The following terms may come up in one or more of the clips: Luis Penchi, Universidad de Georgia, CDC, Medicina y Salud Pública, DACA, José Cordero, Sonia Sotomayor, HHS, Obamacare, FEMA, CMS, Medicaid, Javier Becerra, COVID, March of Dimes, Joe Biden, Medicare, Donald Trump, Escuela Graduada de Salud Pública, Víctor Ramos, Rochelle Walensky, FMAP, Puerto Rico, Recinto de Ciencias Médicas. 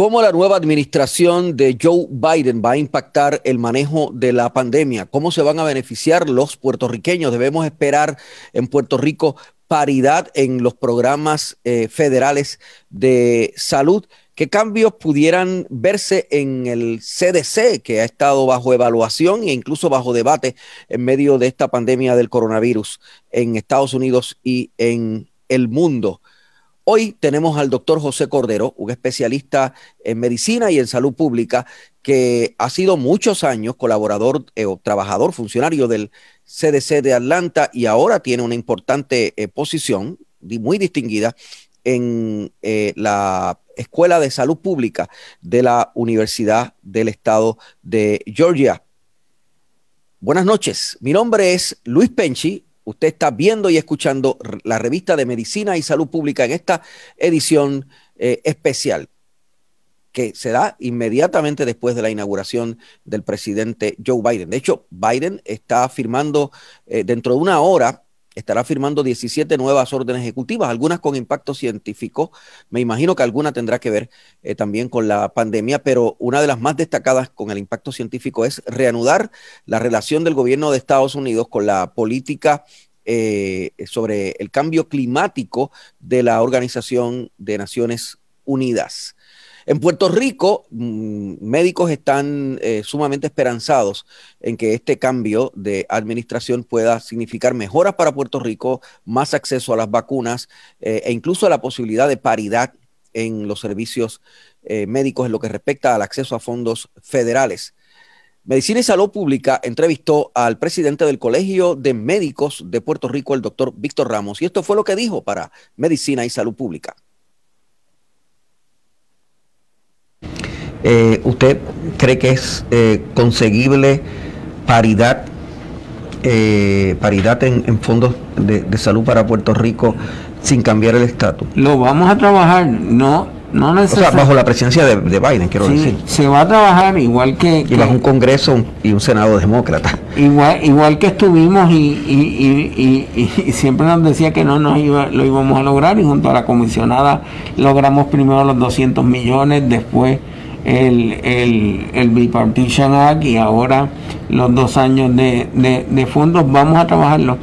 ¿Cómo la nueva administración de Joe Biden va a impactar el manejo de la pandemia? ¿Cómo se van a beneficiar los puertorriqueños? ¿Debemos esperar en Puerto Rico paridad en los programas federales de salud? ¿Qué cambios pudieran verse en el CDC, que ha estado bajo evaluación e incluso bajo debate en medio de esta pandemia del coronavirus en Estados Unidos y en el mundo? Hoy tenemos al doctor José Cordero, un especialista en medicina y en salud pública, que ha sido muchos años colaborador o trabajador funcionario del CDC de Atlanta y ahora tiene una importante posición muy distinguida en la Escuela de Salud Pública de la Universidad del Estado de Georgia. Buenas noches, mi nombre es Luis Penchi. Usted está viendo y escuchando la revista de Medicina y Salud Pública en esta edición especial que se da inmediatamente después de la inauguración del presidente Joe Biden. De hecho, Biden está firmando dentro de una hora, estará firmando 17 nuevas órdenes ejecutivas, algunas con impacto científico. Me imagino que alguna tendrá que ver también con la pandemia, pero una de las más destacadas con el impacto científico es reanudar la relación del gobierno de Estados Unidos con la política sobre el cambio climático de la Organización de Naciones Unidas. En Puerto Rico, médicos están sumamente esperanzados en que este cambio de administración pueda significar mejoras para Puerto Rico, más acceso a las vacunas e incluso a la posibilidad de paridad en los servicios médicos en lo que respecta al acceso a fondos federales. Medicina y Salud Pública entrevistó al presidente del Colegio de Médicos de Puerto Rico, el doctor Víctor Ramos, y esto fue lo que dijo para Medicina y Salud Pública. ¿Usted cree que es conseguible paridad, paridad en fondos de salud para Puerto Rico sin cambiar el estatus? Lo vamos a trabajar, no necesariamente. O sea, bajo la presidencia de Biden, quiero decir. Se va a trabajar igual que... Y bajo un Congreso y un Senado demócrata. Igual que estuvimos y siempre nos decía que lo íbamos a lograr, y junto a la comisionada logramos primero los 200 millones, después... el Bipartition Act y ahora los 2 años de fondos. Vamos a trabajarlo.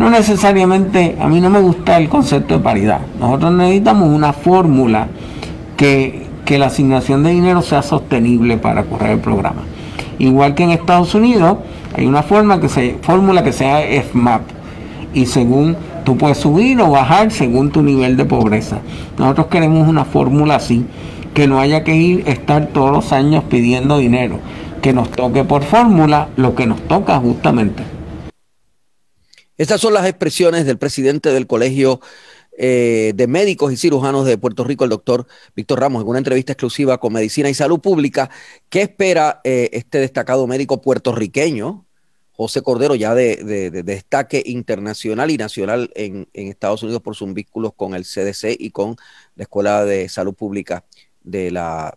No necesariamente, a mí no me gusta el concepto de paridad. Nosotros necesitamos una fórmula que la asignación de dinero sea sostenible para correr el programa. Igual que en Estados Unidos hay una fórmula que sea FMAP, y según tú puedes subir o bajar según tu nivel de pobreza. Nosotros queremos una fórmula así, que no haya que estar todos los años pidiendo dinero, que nos toque por fórmula lo que nos toca justamente. Estas son las expresiones del presidente del Colegio de Médicos y Cirujanos de Puerto Rico, el doctor Víctor Ramos, en una entrevista exclusiva con Medicina y Salud Pública. ¿Qué espera este destacado médico puertorriqueño, José Cordero, ya de destaque internacional y nacional en Estados Unidos por sus vínculos con el CDC y con la Escuela de Salud Pública de la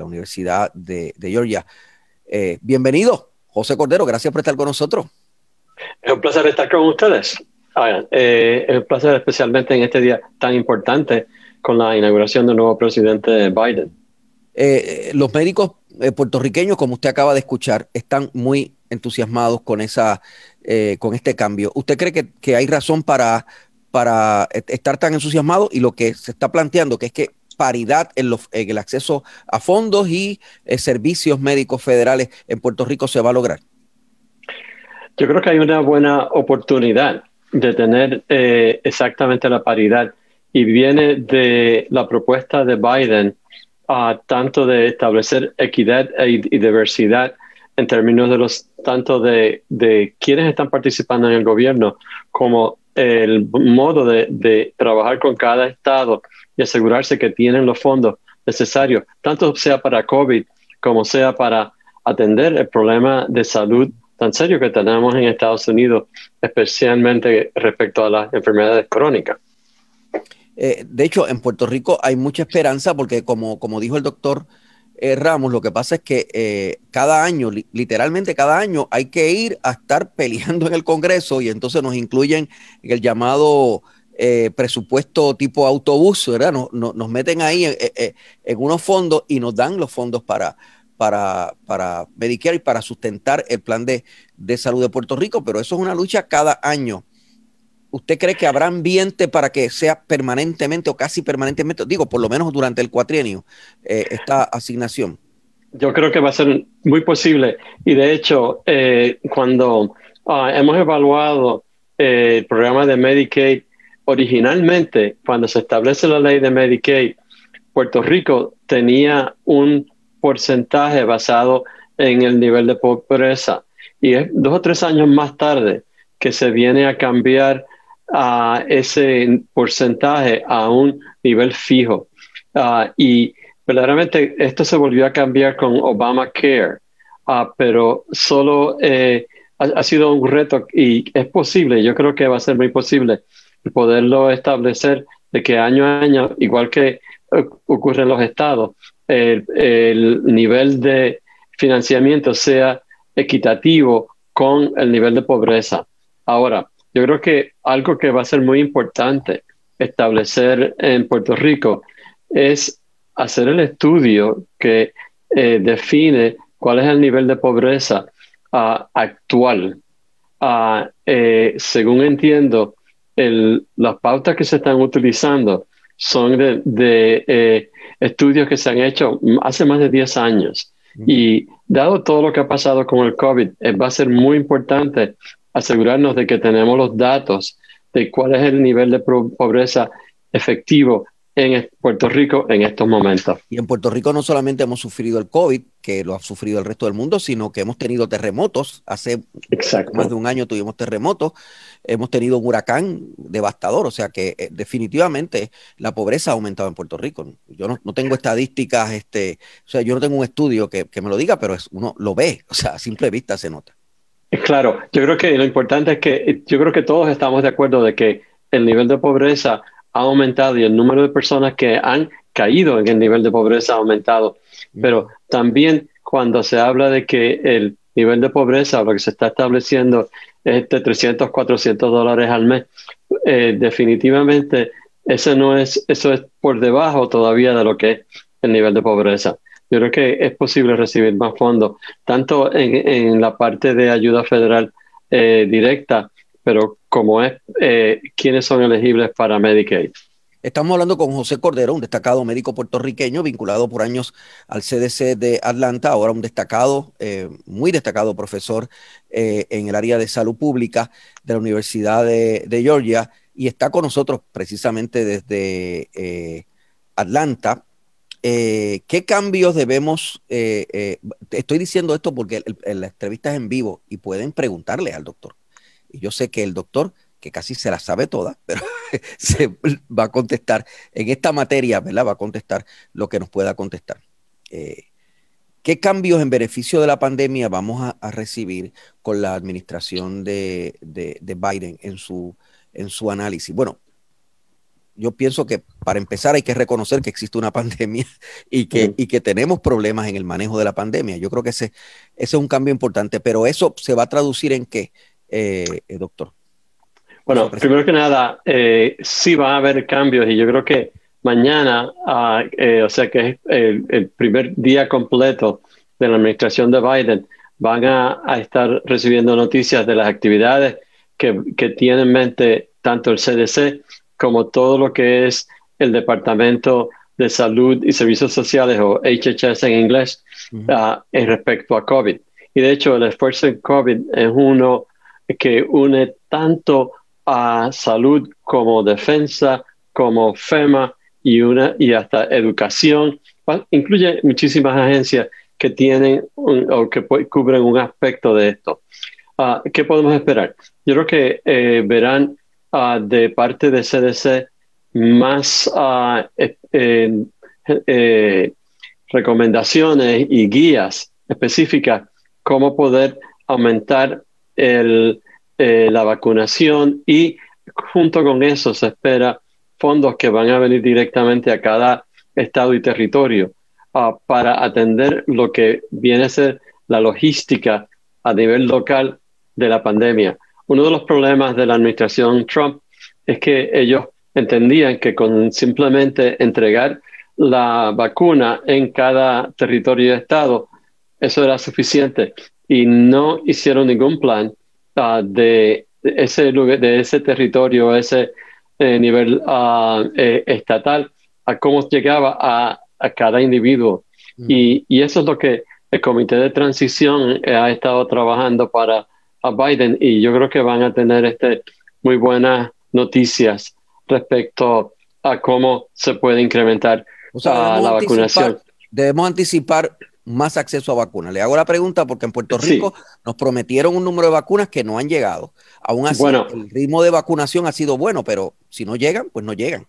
Universidad de Georgia? Bienvenido, José Cordero, gracias por estar con nosotros. Es un placer estar con ustedes. Es un placer especialmente en este día tan importante con la inauguración del nuevo presidente Biden. Los médicos puertorriqueños, como usted acaba de escuchar, están muy entusiasmados con este cambio. ¿Usted cree que hay razón para estar tan entusiasmado y lo que se está planteando, que es que paridad en el acceso a fondos y servicios médicos federales en Puerto Rico se va a lograr? Yo creo que hay una buena oportunidad de tener exactamente la paridad, y viene de la propuesta de Biden tanto de establecer equidad y diversidad en términos de tanto de quienes están participando en el gobierno como el modo de trabajar con cada estado y asegurarse que tienen los fondos necesarios, tanto sea para COVID como sea para atender el problema de salud tan serio que tenemos en Estados Unidos, especialmente respecto a las enfermedades crónicas. De hecho, en Puerto Rico hay mucha esperanza porque, como dijo el doctor Ramos, lo que pasa es que cada año, literalmente cada año, hay que ir a estar peleando en el Congreso, y entonces nos incluyen en el llamado presupuesto tipo autobús, ¿verdad? Nos meten ahí en unos fondos y nos dan los fondos para Medicare y para sustentar el plan de salud de Puerto Rico, pero eso es una lucha cada año. ¿Usted cree que habrá ambiente para que sea permanentemente o casi permanentemente, digo, por lo menos durante el cuatrienio, esta asignación? Yo creo que va a ser muy posible y de hecho cuando hemos evaluado el programa de Medicaid, originalmente cuando se establece la ley de Medicaid, Puerto Rico tenía un porcentaje basado en el nivel de pobreza y es 2 o 3 años más tarde que se viene a cambiar a ese porcentaje a un nivel fijo y verdaderamente esto se volvió a cambiar con Obamacare, pero solo ha sido un reto y es posible, yo creo que va a ser muy posible poderlo establecer de que año a año, igual que ocurre en los estados, el nivel de financiamiento sea equitativo con el nivel de pobreza. Ahora, yo creo que algo que va a ser muy importante establecer en Puerto Rico es hacer el estudio que define cuál es el nivel de pobreza actual. Según entiendo, las pautas que se están utilizando son de estudios que se han hecho hace más de 10 años. Y dado todo lo que ha pasado con el COVID, va a ser muy importante asegurarnos de que tenemos los datos de cuál es el nivel de pobreza efectivo en Puerto Rico en estos momentos. Y en Puerto Rico no solamente hemos sufrido el COVID, que lo ha sufrido el resto del mundo, sino que hemos tenido terremotos. Hace más de un año tuvimos terremotos, hemos tenido un huracán devastador, o sea que definitivamente la pobreza ha aumentado en Puerto Rico. Yo no tengo estadísticas, o sea, yo no tengo un estudio que me lo diga, pero uno lo ve, o sea, a simple vista se nota. Claro, yo creo que lo importante es que yo creo que todos estamos de acuerdo de que el nivel de pobreza ha aumentado y el número de personas que han caído en el nivel de pobreza ha aumentado. Pero también cuando se habla de que el nivel de pobreza, lo que se está estableciendo es de $300, $400 al mes, definitivamente eso es por debajo todavía de lo que es el nivel de pobreza. Yo creo que es posible recibir más fondos, tanto en la parte de ayuda federal directa, pero como es quiénes son elegibles para Medicaid. Estamos hablando con José Cordero, un destacado médico puertorriqueño vinculado por años al CDC de Atlanta, ahora un destacado, muy destacado profesor en el área de salud pública de la Universidad de Georgia, y está con nosotros precisamente desde Atlanta. ¿Qué cambios debemos? Estoy diciendo esto porque la entrevista es en vivo y pueden preguntarle al doctor. Yo sé que el doctor, que casi se la sabe toda, pero se va a contestar en esta materia, ¿verdad? Va a contestar lo que nos pueda contestar. ¿Qué cambios en beneficio de la pandemia vamos a recibir con la administración de Biden en su análisis? Bueno, yo pienso que para empezar hay que reconocer que existe una pandemia y que tenemos problemas en el manejo de la pandemia. Yo creo que ese es un cambio importante, pero eso se va a traducir en qué, doctor. Bueno, primero que nada, sí va a haber cambios y yo creo que mañana, o sea que es el primer día completo de la administración de Biden, van a estar recibiendo noticias de las actividades que tiene en mente tanto el CDC como todo lo que es el Departamento de Salud y Servicios Sociales, o HHS en inglés, en respecto a COVID. Y de hecho el esfuerzo en COVID es uno que une tanto a salud como defensa, como FEMA y hasta educación. Incluye muchísimas agencias que tienen o que cubren un aspecto de esto. ¿Qué podemos esperar? Yo creo que verán de parte de CDC más recomendaciones y guías específicas cómo poder aumentar la vacunación y junto con eso se espera fondos que van a venir directamente a cada estado y territorio para atender lo que viene a ser la logística a nivel local de la pandemia. Uno de los problemas de la administración Trump es que ellos entendían que con simplemente entregar la vacuna en cada territorio de estado, eso era suficiente, y no hicieron ningún plan de ese territorio, ese nivel estatal, a cómo llegaba a cada individuo. Y eso es lo que el Comité de Transición ha estado trabajando para Biden, y yo creo que van a tener muy buenas noticias respecto a cómo se puede incrementar la vacunación. Debemos anticipar más acceso a vacunas. Le hago la pregunta porque en Puerto Rico nos prometieron un número de vacunas que no han llegado. Aún así, el ritmo de vacunación ha sido bueno, pero si no llegan, pues no llegan.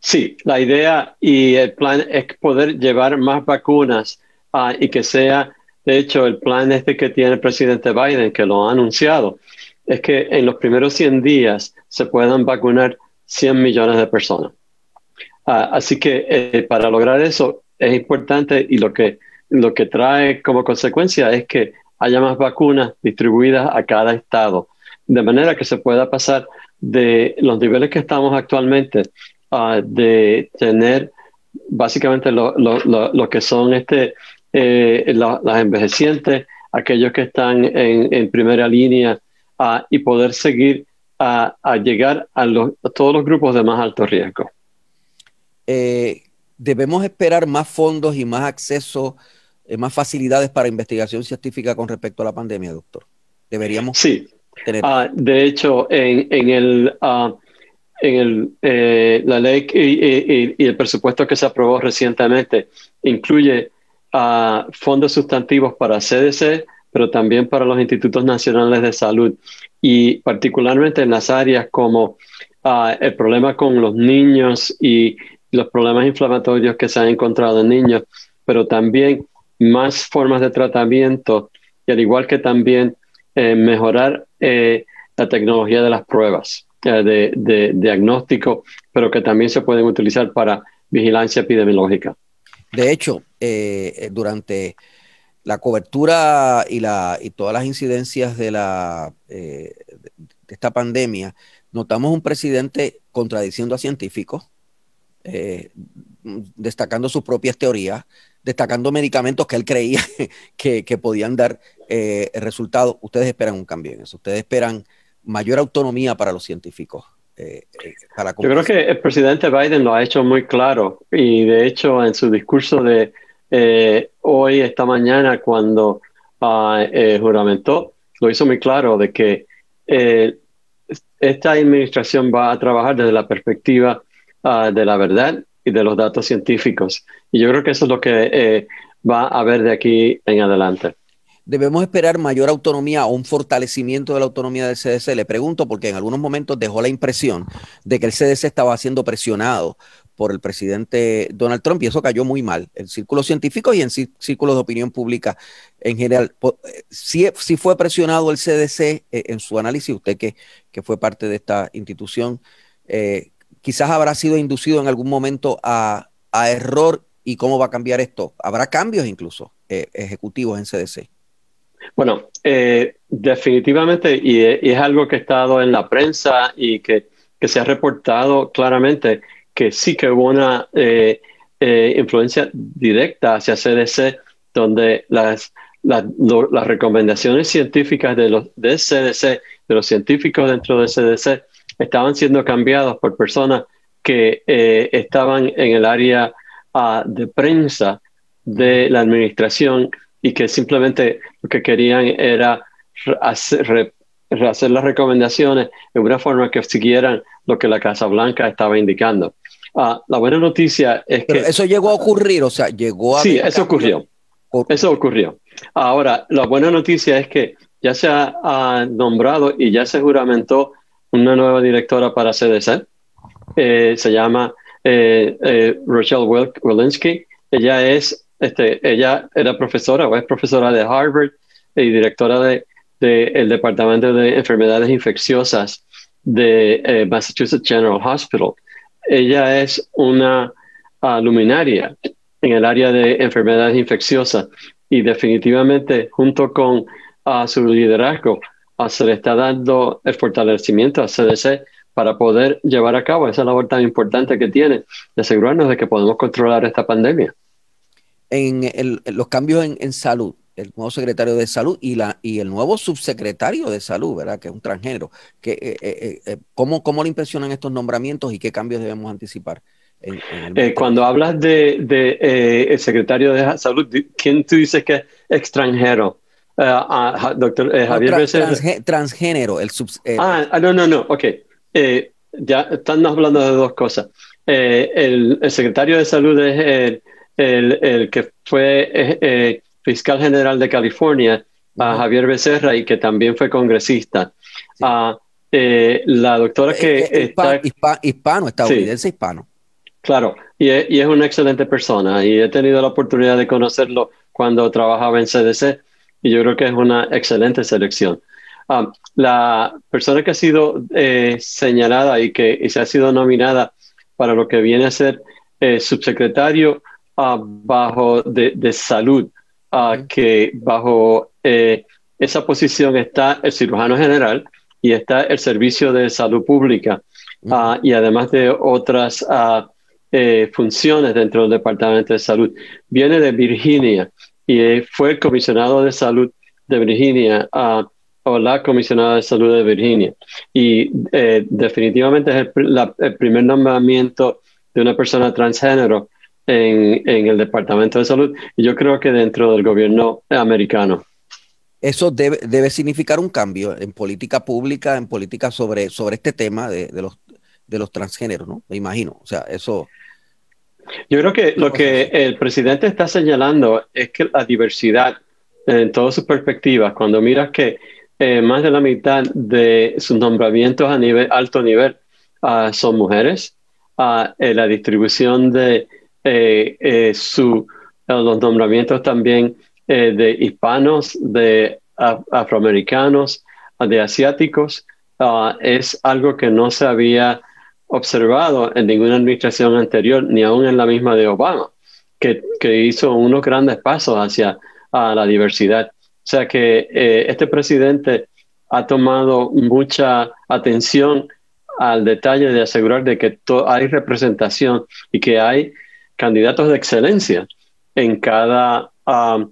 Sí, la idea y el plan es poder llevar más vacunas y que sea, de hecho, el plan que tiene el presidente Biden, que lo ha anunciado, es que en los primeros 100 días se puedan vacunar 100 millones de personas. Así que para lograr eso es importante, y lo que trae como consecuencia es que haya más vacunas distribuidas a cada estado, de manera que se pueda pasar de los niveles que estamos actualmente de tener básicamente lo que son las envejecientes, aquellos que están en primera línea, y poder seguir a llegar a todos los grupos de más alto riesgo. Debemos esperar más fondos y más acceso, más facilidades para investigación científica con respecto a la pandemia, doctor. Deberíamos tener. De hecho, la ley y el presupuesto que se aprobó recientemente incluye fondos sustantivos para CDC, pero también para los Institutos Nacionales de Salud, y particularmente en las áreas como el problema con los niños y los problemas inflamatorios que se han encontrado en niños, pero también más formas de tratamiento, y al igual que también mejorar la tecnología de las pruebas de diagnóstico, pero que también se pueden utilizar para vigilancia epidemiológica. De hecho, durante la cobertura y todas las incidencias de esta pandemia, notamos un presidente contradiciendo a científicos, destacando sus propias teorías, destacando medicamentos que él creía que podían dar resultados. Ustedes esperan un cambio en eso. Ustedes esperan mayor autonomía para los científicos. Yo creo que el presidente Biden lo ha hecho muy claro, y de hecho en su discurso de hoy, esta mañana, cuando juramentó, lo hizo muy claro de que esta administración va a trabajar desde la perspectiva de la verdad y de los datos científicos. Y yo creo que eso es lo que va a haber de aquí en adelante. ¿Debemos esperar mayor autonomía o un fortalecimiento de la autonomía del CDC? Le pregunto porque en algunos momentos dejó la impresión de que el CDC estaba siendo presionado por el presidente Donald Trump, y eso cayó muy mal en círculos científicos y en círculos de opinión pública en general. ¿Sí fue presionado el CDC en su análisis? Usted que fue parte de esta institución, quizás habrá sido inducido en algún momento a error, y cómo va a cambiar esto. ¿Habrá cambios incluso ejecutivos en CDC? Bueno, definitivamente, y es algo que ha estado en la prensa y que se ha reportado claramente, que sí que hubo una influencia directa hacia CDC, donde las recomendaciones científicas de CDC, de los científicos dentro de CDC, estaban siendo cambiados por personas que estaban en el área de prensa de la administración, y que simplemente lo que querían era hacer las recomendaciones de una forma que siguieran lo que la Casa Blanca estaba indicando. La buena noticia es que... Eso llegó a ocurrir, o sea, llegó a... Sí, eso ocurrió. Eso ocurrió. Ahora, la buena noticia es que ya se ha nombrado y ya se juramentó una nueva directora para CDC. Se llama Rochelle Walensky. Ella es... ella era profesora o es profesora de Harvard y directora del Departamento de Enfermedades Infecciosas de Massachusetts General Hospital. Ella es una luminaria en el área de enfermedades infecciosas, y definitivamente junto con su liderazgo se le está dando el fortalecimiento a CDC para poder llevar a cabo esa labor tan importante que tiene de asegurarnos de que podemos controlar esta pandemia. En los cambios en salud, el nuevo secretario de salud y el nuevo subsecretario de salud, ¿verdad? Que es un transgénero. ¿Cómo le impresionan estos nombramientos y qué cambios debemos anticipar? Cuando hablas de el secretario de salud, ¿quién tú dices que es extranjero? Doctor Javier Becerra. Transgénero. Ya están hablando de dos cosas. El secretario de salud es el que fue fiscal general de California, Javier Becerra, y que también fue congresista. Sí. La doctora estadounidense. Claro, y es una excelente persona, y he tenido la oportunidad de conocerlo cuando trabajaba en CDC, y yo creo que es una excelente selección. La persona que ha sido señalada y se ha sido nominada para lo que viene a ser subsecretario de salud, que bajo esa posición está el cirujano general y está el servicio de salud pública, y además de otras funciones dentro del Departamento de Salud. Viene de Virginia y fue el comisionado de salud de Virginia, o la comisionada de salud de Virginia. Y definitivamente es el primer nombramiento de una persona transgénero en el Departamento de Salud, y yo creo que dentro del gobierno americano. Eso debe significar un cambio en política pública, en política sobre este tema de los transgéneros, ¿no? Me imagino. O sea, eso. Yo creo que lo que el presidente está señalando es que la diversidad en todas sus perspectivas, cuando miras que más de la mitad de sus nombramientos a alto nivel son mujeres, la distribución de los nombramientos también de hispanos, de afroamericanos, de asiáticos, es algo que no se había observado en ninguna administración anterior, ni aún en la misma de Obama, que hizo unos grandes pasos hacia la diversidad. O sea que este presidente ha tomado mucha atención al detalle de asegurar de que hay representación y que hay candidatos de excelencia en cada a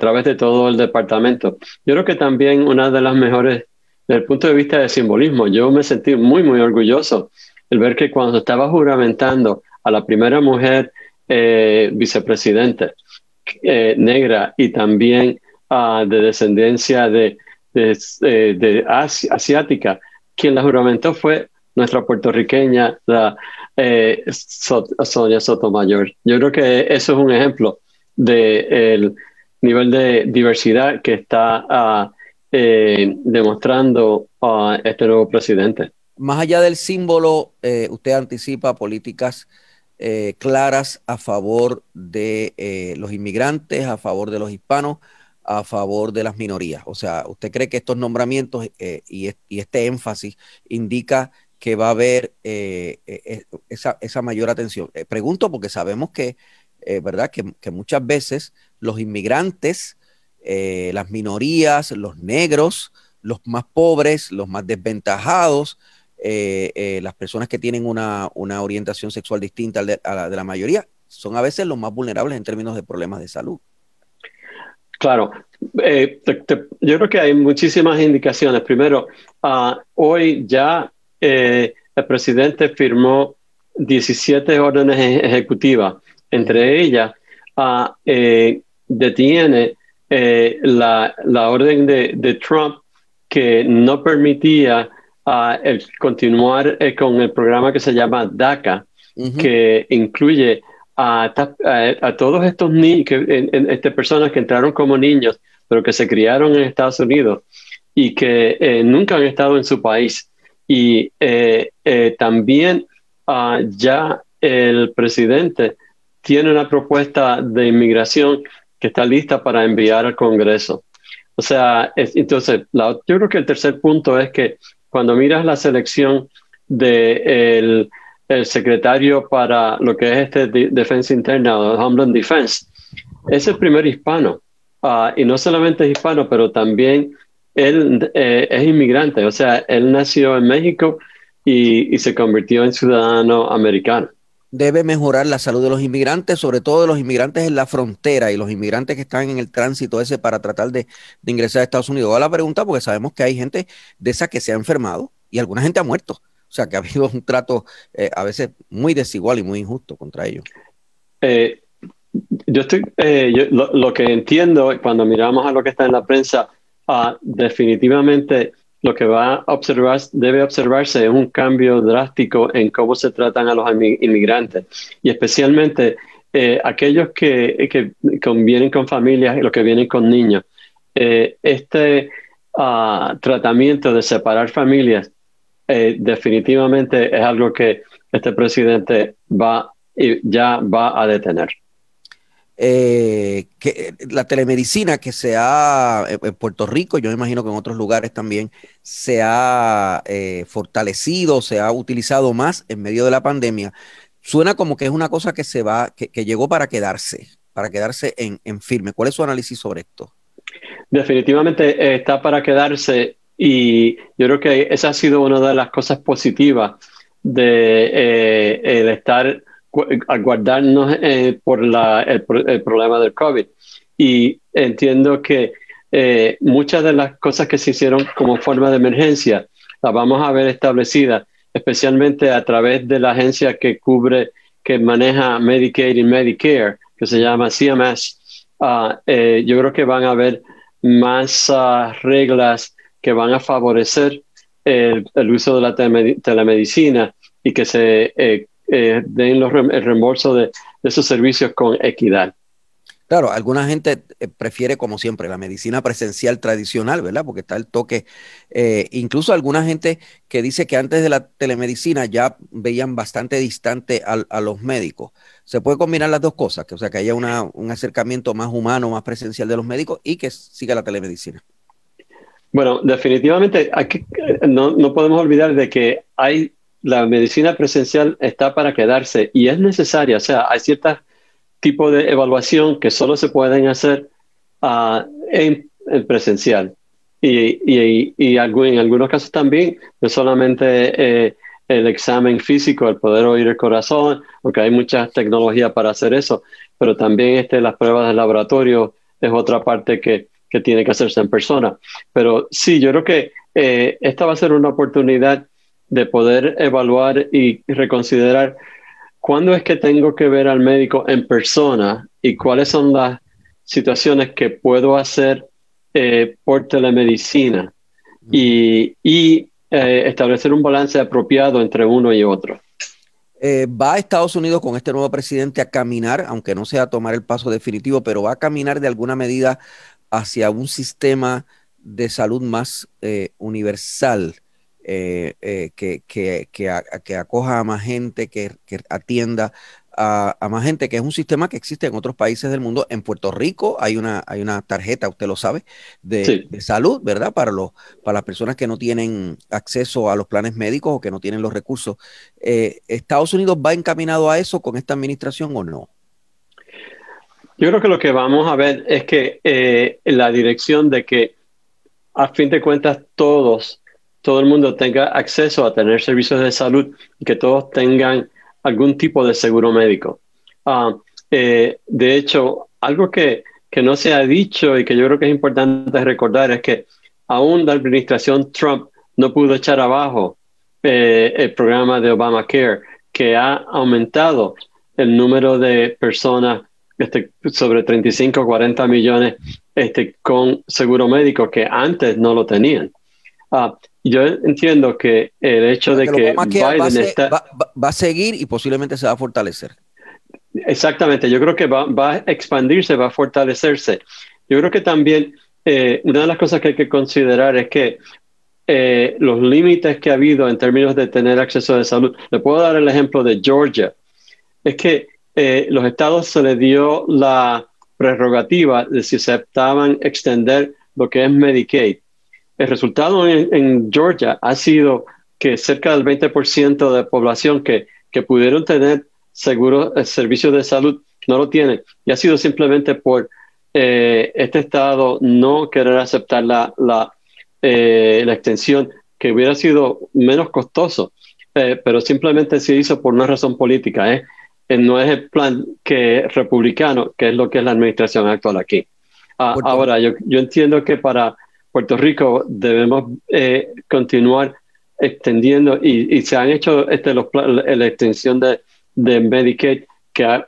través de todo el departamento. Yo creo que también una de las mejores desde el punto de vista de simbolismo, yo me sentí muy, muy orgulloso el ver que cuando estaba juramentando a la primera mujer vicepresidente negra y también de descendencia de asiática, quien la juramentó fue nuestra puertorriqueña, Sonia Sotomayor. Yo creo que eso es un ejemplo del nivel de diversidad que está demostrando a este nuevo presidente. Más allá del símbolo, usted anticipa políticas claras a favor de los inmigrantes, a favor de los hispanos, a favor de las minorías. O sea, ¿usted cree que estos nombramientos y este énfasis indica que va a haber esa mayor atención? Pregunto porque sabemos que, ¿verdad? Que muchas veces los inmigrantes, las minorías, los negros, los más pobres, los más desventajados, las personas que tienen una orientación sexual distinta a la mayoría, son a veces los más vulnerables en términos de problemas de salud. Claro. Yo creo que hay muchísimas indicaciones. Primero, hoy ya el presidente firmó 17 órdenes ejecutivas. Entre ellas, detiene la orden de Trump que no permitía continuar con el programa que se llama DACA, que incluye a todos estos niños, personas que entraron como niños, pero que se criaron en Estados Unidos y que nunca han estado en su país. Y también ya el presidente tiene una propuesta de inmigración que está lista para enviar al Congreso. O sea, entonces, yo creo que el tercer punto es que cuando miras la selección del secretario para lo que es Defensa Interna, o Homeland Defense, es el primer hispano. Y no solamente es hispano, pero también él es inmigrante, o sea, él nació en México y se convirtió en ciudadano americano. Debe mejorar la salud de los inmigrantes, sobre todo de los inmigrantes en la frontera y los inmigrantes que están en el tránsito ese para tratar de ingresar a Estados Unidos. Hago la pregunta porque sabemos que hay gente de esa que se ha enfermado y alguna gente ha muerto. O sea, que ha habido un trato a veces muy desigual y muy injusto contra ellos. Yo lo que entiendo cuando miramos a lo que está en la prensa, definitivamente lo que va a observar, debe observarse es un cambio drástico en cómo se tratan a los inmigrantes y especialmente aquellos que vienen con familias y los que vienen con niños. Este tratamiento de separar familias definitivamente es algo que este presidente ya va a detener. Que la telemedicina que se ha en Puerto Rico, yo me imagino que en otros lugares también se ha fortalecido, se ha utilizado más en medio de la pandemia. Suena como que es una cosa que se va, que llegó para quedarse en firme. ¿Cuál es su análisis sobre esto? Definitivamente está para quedarse y yo creo que esa ha sido una de las cosas positivas de estar a guardarnos por el problema del COVID. Y entiendo que muchas de las cosas que se hicieron como forma de emergencia las vamos a ver establecidas, especialmente a través de la agencia que maneja Medicaid y Medicare, que se llama CMS. Yo creo que van a haber más reglas que van a favorecer el uso de la telemedicina y que se den el reembolso de esos servicios con equidad. Claro, alguna gente prefiere, como siempre, la medicina presencial tradicional, ¿verdad? Porque está el toque. Incluso alguna gente que dice que antes de la telemedicina ya veían bastante distante a los médicos. Se puede combinar las dos cosas, que, o sea, que haya un acercamiento más humano, más presencial de los médicos y que siga la telemedicina. Bueno, definitivamente aquí no podemos olvidar de que la medicina presencial está para quedarse y es necesaria. O sea, hay ciertos tipos de evaluación que solo se pueden hacer en presencial. Y en algunos casos también, no solamente el examen físico, el poder oír el corazón, porque hay muchas tecnologías para hacer eso, pero también las pruebas de laboratorio es otra parte que tiene que hacerse en persona. Pero sí, yo creo que esta va a ser una oportunidad de poder evaluar y reconsiderar cuándo es que tengo que ver al médico en persona y cuáles son las situaciones que puedo hacer por telemedicina y establecer un balance apropiado entre uno y otro. ¿Va a Estados Unidos con este nuevo presidente a caminar, aunque no sea a tomar el paso definitivo, pero va a caminar de alguna medida hacia un sistema de salud más universal? Que acoja a más gente, que atienda a más gente, que es un sistema que existe en otros países del mundo. En Puerto Rico hay una tarjeta, usted lo sabe, de salud, ¿verdad? Para las personas que no tienen acceso a los planes médicos o que no tienen los recursos. ¿Estados Unidos va encaminado a eso con esta administración o no? Yo creo que lo que vamos a ver es que la dirección de que a fin de cuentas todo el mundo tenga acceso a tener servicios de salud y que todos tengan algún tipo de seguro médico. De hecho, algo que no se ha dicho y que yo creo que es importante recordar es que aún la administración Trump no pudo echar abajo el programa de Obamacare, que ha aumentado el número de personas sobre 35 o 40 millones con seguro médico que antes no lo tenían. Yo entiendo que el hecho de que Biden va a seguir y posiblemente se va a fortalecer. Exactamente. Yo creo que va a expandirse, va a fortalecerse. Yo creo que también una de las cosas que hay que considerar es que los límites que ha habido en términos de tener acceso de salud. Le puedo dar el ejemplo de Georgia. Es que los estados se les dio la prerrogativa de si aceptaban extender lo que es Medicaid. El resultado en Georgia ha sido que cerca del 20% de la población que pudieron tener seguros, servicios de salud no lo tienen. Y ha sido simplemente por este estado no querer aceptar la extensión, que hubiera sido menos costoso, pero simplemente se hizo por una razón política, ¿eh? No es el plan republicano, que es lo que es la administración actual aquí. Ahora, yo entiendo que para Puerto Rico debemos continuar extendiendo, y se han hecho la extensión de Medicaid, que ha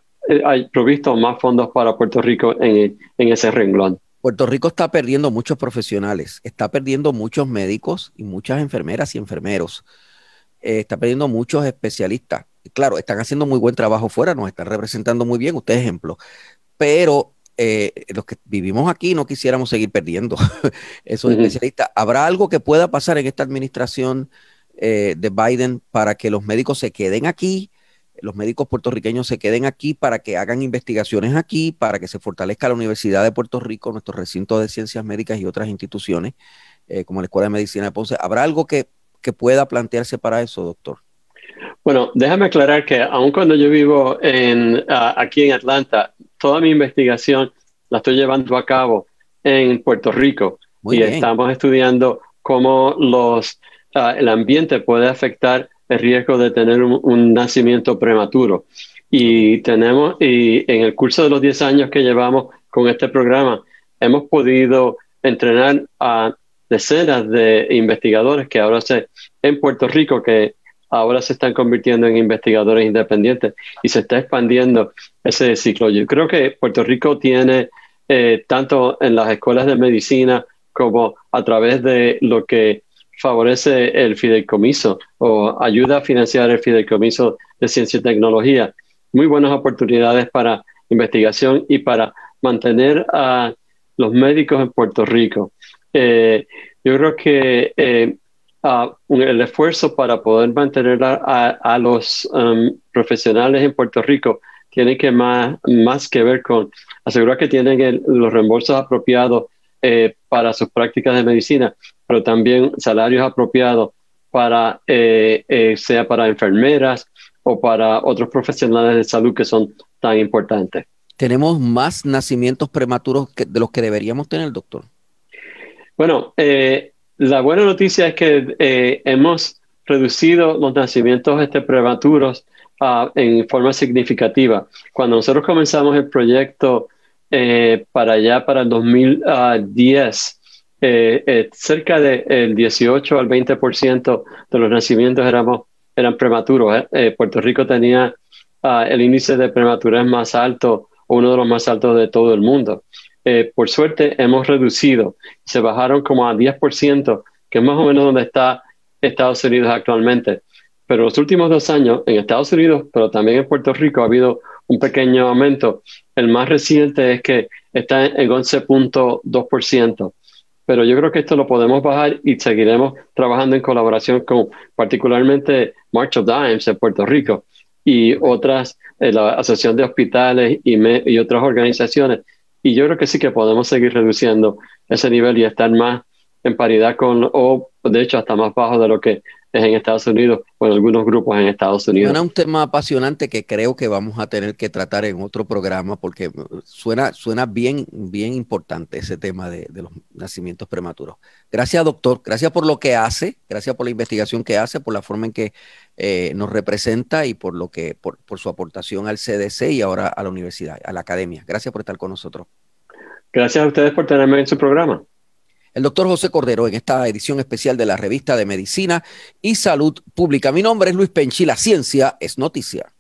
provisto más fondos para Puerto Rico en ese renglón. Puerto Rico está perdiendo muchos profesionales, está perdiendo muchos médicos y muchas enfermeras y enfermeros, está perdiendo muchos especialistas. Claro, están haciendo muy buen trabajo fuera, nos están representando muy bien, usted ejemplo, pero los que vivimos aquí no quisiéramos seguir perdiendo esos especialistas. ¿Habrá algo que pueda pasar en esta administración de Biden para que los médicos se queden aquí, los médicos puertorriqueños se queden aquí, para que hagan investigaciones aquí, para que se fortalezca la Universidad de Puerto Rico, nuestro recinto de ciencias médicas y otras instituciones como la Escuela de Medicina de Ponce? ¿Habrá algo que pueda plantearse para eso, doctor? Bueno, déjame aclarar que aun cuando yo vivo aquí en Atlanta, toda mi investigación la estoy llevando a cabo en Puerto Rico. Muy bien. Estamos estudiando cómo el ambiente puede afectar el riesgo de tener un nacimiento prematuro. Y en el curso de los 10 años que llevamos con este programa, hemos podido entrenar a decenas de investigadores que ahora en Puerto Rico, que ahora se están convirtiendo en investigadores independientes, y se está expandiendo ese ciclo. Yo creo que Puerto Rico tiene, tanto en las escuelas de medicina como a través de lo que favorece el fideicomiso o ayuda a financiar el fideicomiso de ciencia y tecnología, muy buenas oportunidades para investigación y para mantener a los médicos en Puerto Rico. Yo creo que el esfuerzo para poder mantener a los profesionales en Puerto Rico tiene que más que ver con asegurar que tienen los reembolsos apropiados para sus prácticas de medicina, pero también salarios apropiados para sea para enfermeras o para otros profesionales de salud que son tan importantes. ¿Tenemos más nacimientos prematuros de los que deberíamos tener, doctor? Bueno, la buena noticia es que hemos reducido los nacimientos prematuros en forma significativa. Cuando nosotros comenzamos el proyecto para el 2010, cerca del 18 al 20% de los nacimientos eran prematuros. Puerto Rico tenía el índice de prematurez más alto, uno de los más altos de todo el mundo. Por suerte hemos reducido, se bajaron como a 10%, que es más o menos donde está Estados Unidos actualmente. Pero los últimos 2 años en Estados Unidos, pero también en Puerto Rico, ha habido un pequeño aumento. El más reciente es que está en 11.2%. Pero yo creo que esto lo podemos bajar y seguiremos trabajando en colaboración con particularmente March of Dimes en Puerto Rico y otras, la Asociación de Hospitales y otras organizaciones. Y yo creo que sí que podemos seguir reduciendo ese nivel y estar más en paridad o de hecho hasta más bajo de lo que es en Estados Unidos o en algunos grupos en Estados Unidos. Suena un tema apasionante que creo que vamos a tener que tratar en otro programa, porque suena bien importante ese tema de los nacimientos prematuros. Gracias, doctor. Gracias por lo que hace, gracias por la investigación que hace, por la forma en que nos representa y por su aportación al CDC y ahora a la universidad, a la academia. Gracias por estar con nosotros. Gracias a ustedes por tenerme en su programa. El doctor José Cordero en esta edición especial de la revista de Medicina y Salud Pública. Mi nombre es Luis Penchi, la ciencia es noticia.